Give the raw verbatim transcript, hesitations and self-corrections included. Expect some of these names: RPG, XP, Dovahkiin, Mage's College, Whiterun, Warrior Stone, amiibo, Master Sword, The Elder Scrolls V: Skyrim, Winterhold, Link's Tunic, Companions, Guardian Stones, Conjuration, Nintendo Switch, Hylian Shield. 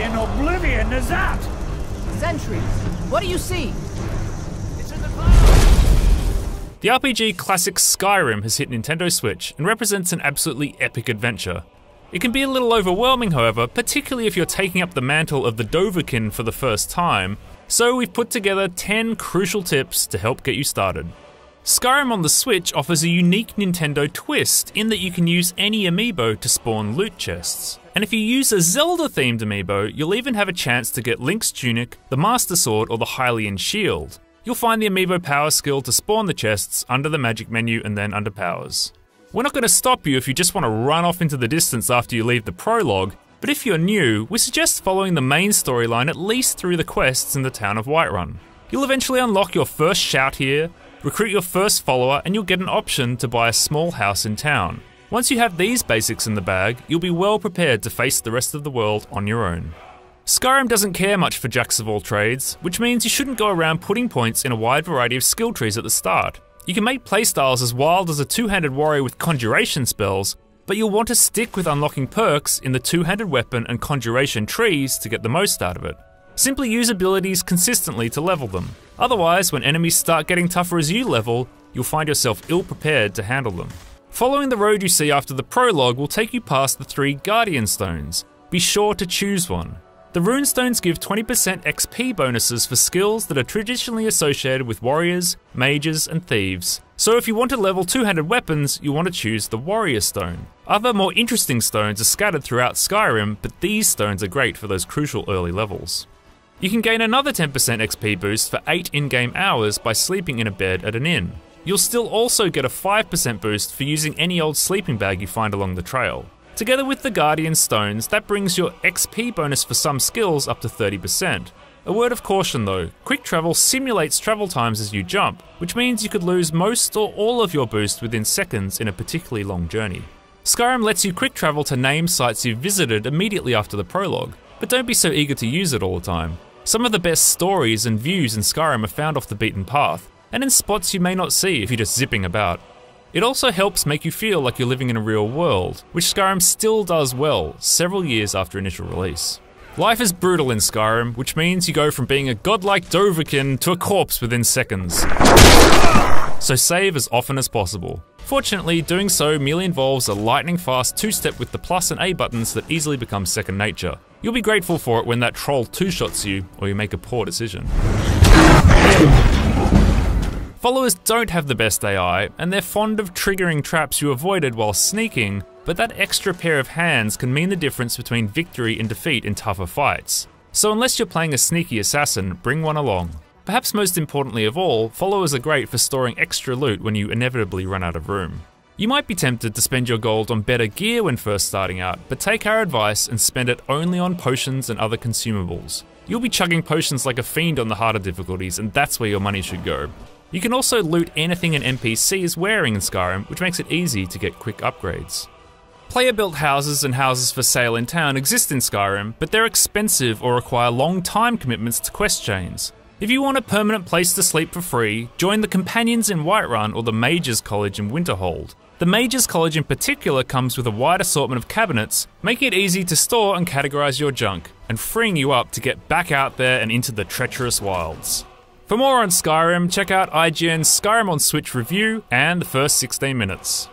in oblivion is that? Sentries, what do you see? It's in the cloud. The R P G classic Skyrim has hit Nintendo Switch and represents an absolutely epic adventure. It can be a little overwhelming, however, particularly if you're taking up the mantle of the Dovahkiin for the first time, so we've put together ten crucial tips to help get you started. Skyrim on the Switch offers a unique Nintendo twist in that you can use any amiibo to spawn loot chests. And if you use a Zelda-themed amiibo, you'll even have a chance to get Link's Tunic, the Master Sword, or the Hylian Shield. You'll find the amiibo power skill to spawn the chests under the magic menu and then under powers. We're not going to stop you if you just want to run off into the distance after you leave the prologue, but if you're new, we suggest following the main storyline at least through the quests in the town of Whiterun. You'll eventually unlock your first shout here, recruit your first follower, and you'll get an option to buy a small house in town. Once you have these basics in the bag, you'll be well prepared to face the rest of the world on your own. Skyrim doesn't care much for jacks of all trades, which means you shouldn't go around putting points in a wide variety of skill trees at the start. You can make playstyles as wild as a two-handed warrior with Conjuration spells, but you'll want to stick with unlocking perks in the two-handed weapon and Conjuration trees to get the most out of it. Simply use abilities consistently to level them. Otherwise, when enemies start getting tougher as you level, you'll find yourself ill-prepared to handle them. Following the road you see after the prologue will take you past the three Guardian Stones. Be sure to choose one. The runestones give twenty percent X P bonuses for skills that are traditionally associated with warriors, mages, and thieves. So if you want to level two-handed weapons, you'll want to choose the Warrior Stone. Other more interesting stones are scattered throughout Skyrim, but these stones are great for those crucial early levels. You can gain another ten percent X P boost for eight in-game hours by sleeping in a bed at an inn. You'll still also get a five percent boost for using any old sleeping bag you find along the trail. Together with the Guardian Stones, that brings your X P bonus for some skills up to thirty percent. A word of caution though, quick travel simulates travel times as you jump, which means you could lose most or all of your boost within seconds in a particularly long journey. Skyrim lets you quick travel to name sites you've visited immediately after the prologue, but don't be so eager to use it all the time. Some of the best stories and views in Skyrim are found off the beaten path, and in spots you may not see if you're just zipping about. It also helps make you feel like you're living in a real world, which Skyrim still does well, several years after initial release. Life is brutal in Skyrim, which means you go from being a godlike Dovahkiin to a corpse within seconds. So save as often as possible. Fortunately, doing so merely involves a lightning-fast two-step with the plus and A buttons that easily become second nature. You'll be grateful for it when that troll two-shots you, or you make a poor decision. Followers don't have the best A I, and they're fond of triggering traps you avoided while sneaking, but that extra pair of hands can mean the difference between victory and defeat in tougher fights. So unless you're playing a sneaky assassin, bring one along. Perhaps most importantly of all, followers are great for storing extra loot when you inevitably run out of room. You might be tempted to spend your gold on better gear when first starting out, but take our advice and spend it only on potions and other consumables. You'll be chugging potions like a fiend on the harder difficulties, and that's where your money should go. You can also loot anything an N P C is wearing in Skyrim, which makes it easy to get quick upgrades. Player-built houses and houses for sale in town exist in Skyrim, but they're expensive or require long time commitments to quest chains. If you want a permanent place to sleep for free, join the Companions in Whiterun or the Mage's College in Winterhold. The Mage's College in particular comes with a wide assortment of cabinets, making it easy to store and categorise your junk, and freeing you up to get back out there and into the treacherous wilds. For more on Skyrim, check out I G N's Skyrim on Switch review and the first sixteen minutes.